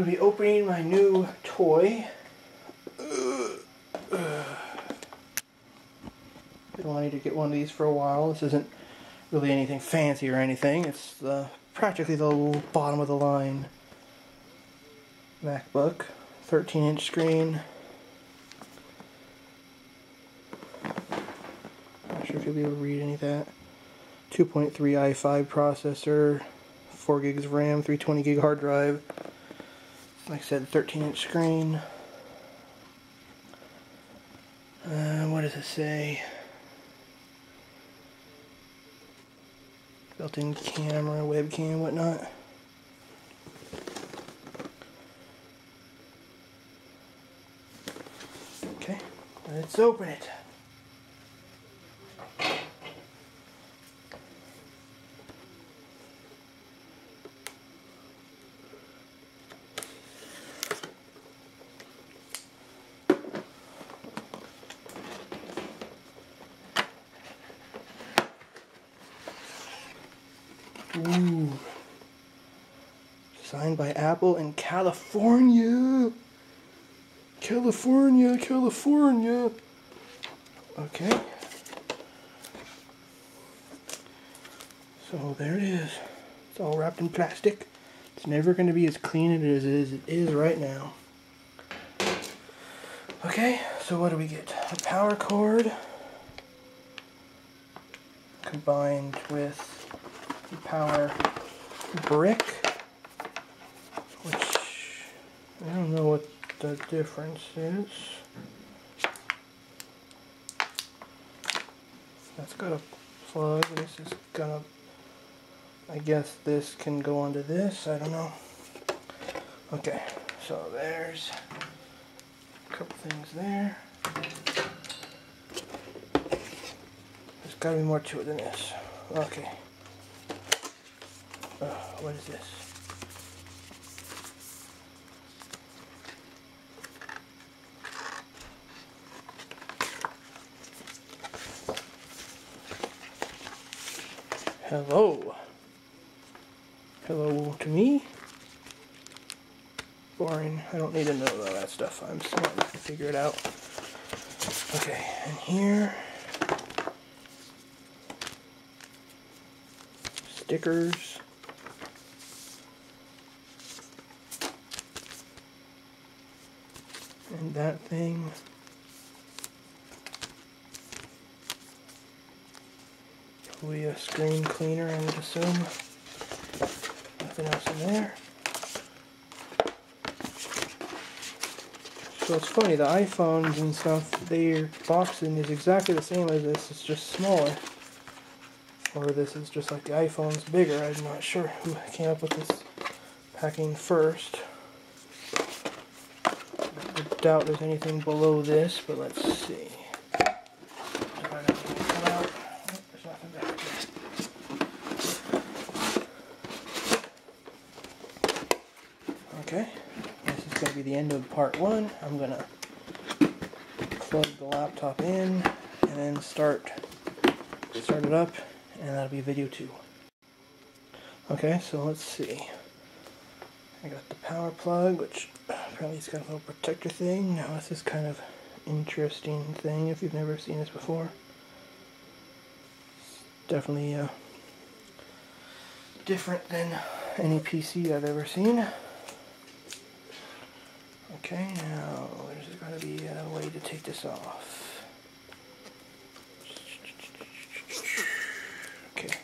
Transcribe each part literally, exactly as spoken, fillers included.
going to be opening my new toy. Been wanting to get one of these for a while. This isn't really anything fancy or anything. It's the, practically the bottom of the line MacBook, thirteen inch screen. Not sure if you'll be able to read any of that. two point three i five processor, four gigs of RAM, three hundred twenty gig hard drive. Like I said, thirteen inch screen. Uh, what does it say? Built-in camera, webcam, whatnot. Okay, let's open it. Ooh. Signed by Apple in California. California, California. Okay. So there it is. It's all wrapped in plastic. It's never going to be as clean as it is, it is right now. Okay, so what do we get? A power cord combined with power brick, which I don't know what the difference is. That's got a plug. This is gonna, I guess this can go onto this, I don't know. Okay, so there's a couple things there. There's gotta be more to it than this. Okay. Uh, what is this? Hello. Hello to me. Boring. I don't need to know all that stuff. I'm smart enough to figure it out. Okay, and here. Stickers. And that thing. Probably a screen cleaner, I would assume. Nothing else in there. So it's funny, the iPhones and stuff, their boxing is exactly the same as this, it's just smaller. Or this is just like the iPhone's bigger, I'm not sure who came up with this packing first. I doubt there's anything below this, but let's see. There's nothing back there. Okay, this is going to be the end of part one. I'm going to plug the laptop in and then start, start it up, and that'll be video two. Okay, so let's see. I got the power plug, which apparently it's got a little protector thing. Now this is kind of interesting thing if you've never seen this before. It's definitely uh, different than any P C I've ever seen. Okay, now there's got to be a way to take this off. Okay.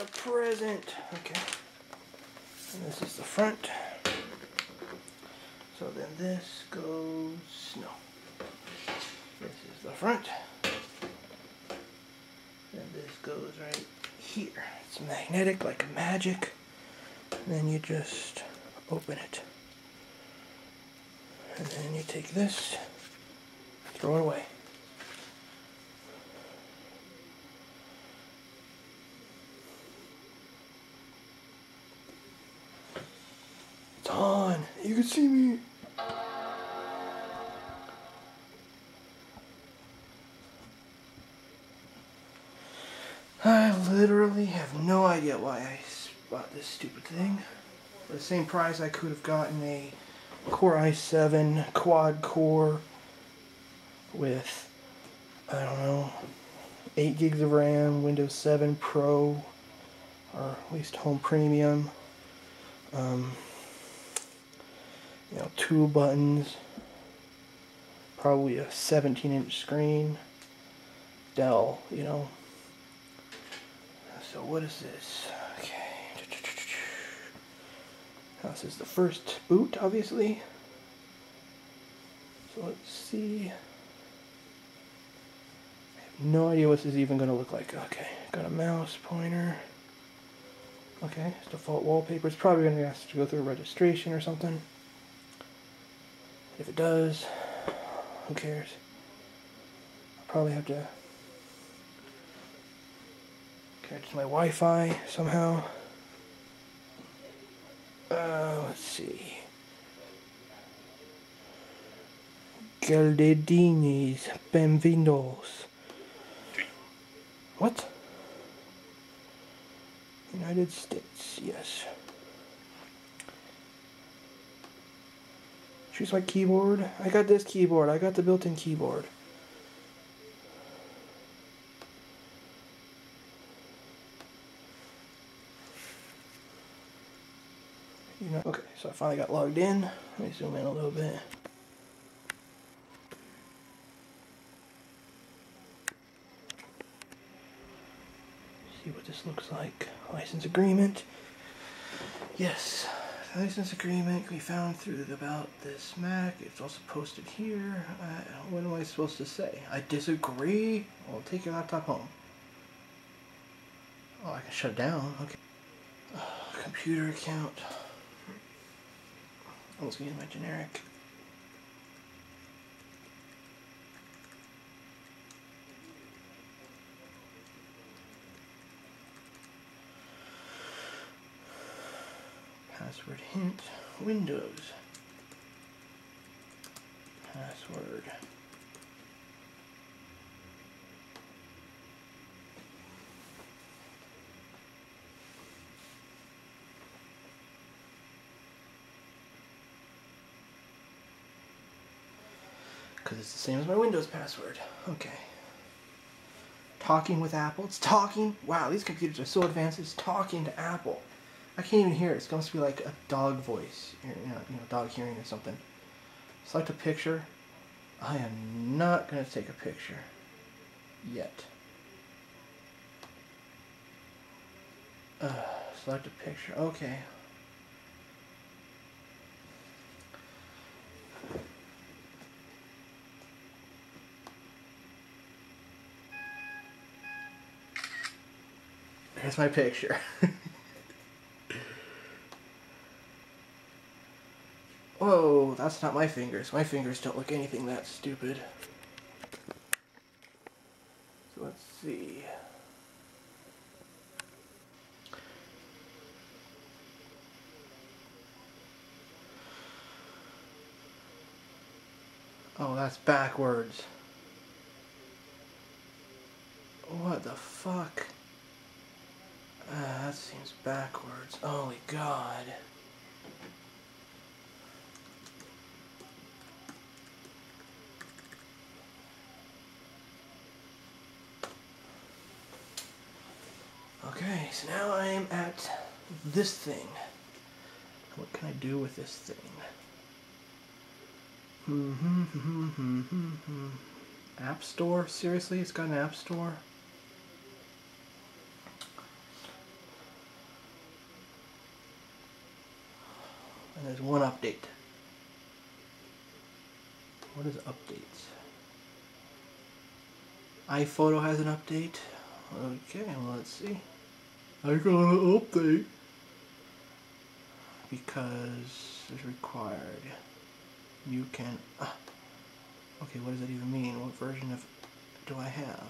A present. Okay. And this is the front. So then this goes, no. This is the front. Then this goes right here. It's magnetic like magic. And then you just open it. And then you take this, throw it away. On. You can see me. I literally have no idea why I bought this stupid thing. For the same price, I could have gotten a Core i seven quad core with, I don't know, eight gigs of RAM, Windows seven Pro, or at least Home Premium, um, you know, two buttons, probably a seventeen inch screen, Dell, you know. So what is this? Okay. This is the first boot, obviously. So let's see. I have no idea what this is even going to look like. Okay, got a mouse pointer. Okay, it's default wallpaper. It's probably going to ask to go through registration or something. If it does, who cares? I'll probably have to connect to my Wi-Fi somehow. Uh, let's see. Galdedinis, benvindos. What? United States, yes. Choose my keyboard. I got this keyboard. I got the built-in keyboard. Okay, so I finally got logged in. Let me zoom in a little bit. See what this looks like. License agreement. Yes, license agreement we found through the About This Mac. It's also posted here. Uh, what am I supposed to say? I disagree. Well, take your laptop home. Oh, I can shut it down. Okay. Uh, computer account. Let's use my generic. Password hint. Windows. Password. It's the same as my Windows password. Okay. Talking with Apple. It's talking. Wow, these computers are so advanced. It's talking to Apple. I can't even hear it. It's going to be like a dog voice, you know, you know, dog hearing or something. Select a picture. I am not going to take a picture yet. Uh, select a picture. Okay. Here's my picture. Whoa, that's not my fingers. My fingers don't look anything that stupid. So let's see. Oh, that's backwards. What the fuck? Uh, that seems backwards. Holy God. Okay, so now I am at this thing. What can I do with this thing? Mm-hmm, mm-hmm, mm-hmm, mm-hmm. App Store? Seriously? It's got an App Store? And there's one update. What is updates? iPhoto has an update. Okay, well, let's see. I got an update because it's required. You can. Uh, okay, what does that even mean? What version of do I have?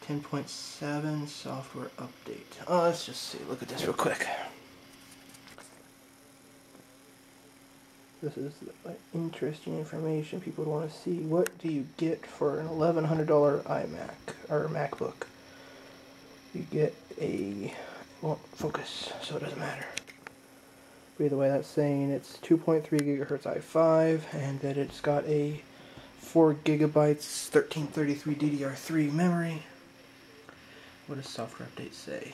ten point seven software update. Oh, let's just see. Look at this real quick. This is interesting information people would want to see. What do you get for an eleven hundred dollar iMac or MacBook? you get a, well, focus, so it doesn't matter. But either way, that's saying it's two point three gigahertz i five, and that it's got a four gigabytes thirteen thirty-three D D R three memory. What does software update say?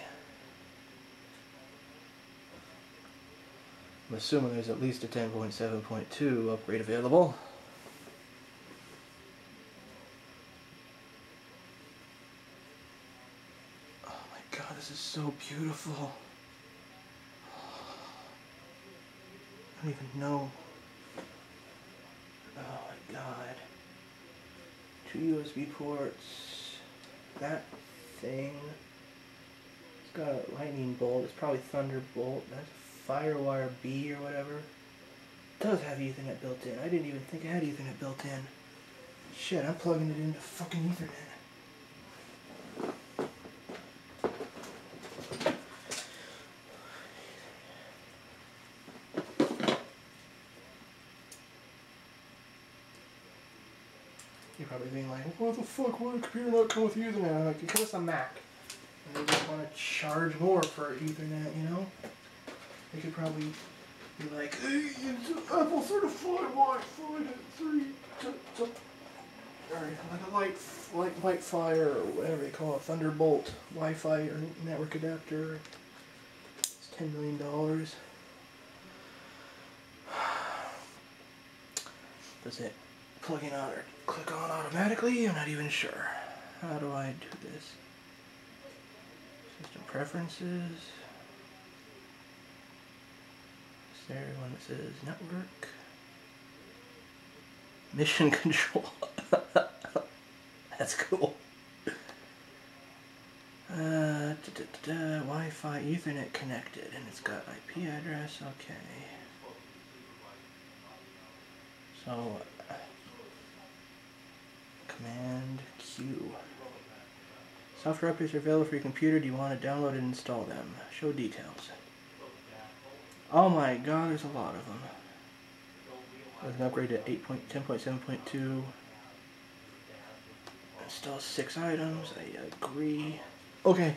I'm assuming there's at least a ten point seven point two upgrade available. Oh my god, this is so beautiful. I don't even know. Oh my god. Two U S B ports. That thing. It's got a lightning bolt. It's probably Thunderbolt. That's FireWire B or whatever. It does have Ethernet built in. I didn't even think I had Ethernet built in. Shit, I'm plugging it into fucking Ethernet. You're probably being like, what the fuck, why did a computer not come with Ethernet? I'm like, because it's a Mac. And they just want to charge more for Ethernet, you know? They could probably be like, hey, it's Apple certified Wi-Fi at three, or like a light, light, light fire, or whatever they call it, Thunderbolt Wi-Fi or network adapter. It's ten million dollars. Does it plug in or click on automatically? I'm not even sure. How do I do this? System preferences. There, one that says network. Mission Control. That's cool. Uh, da, da, da, da, Wi-Fi Ethernet connected, and it's got I P address. Okay. So, uh, Command Q. Software updates are available for your computer. Do you want to download and install them? Show details. Oh my god, there's a lot of them. There's an upgrade to eight point ten point seven point two. Install six items, I agree. Okay.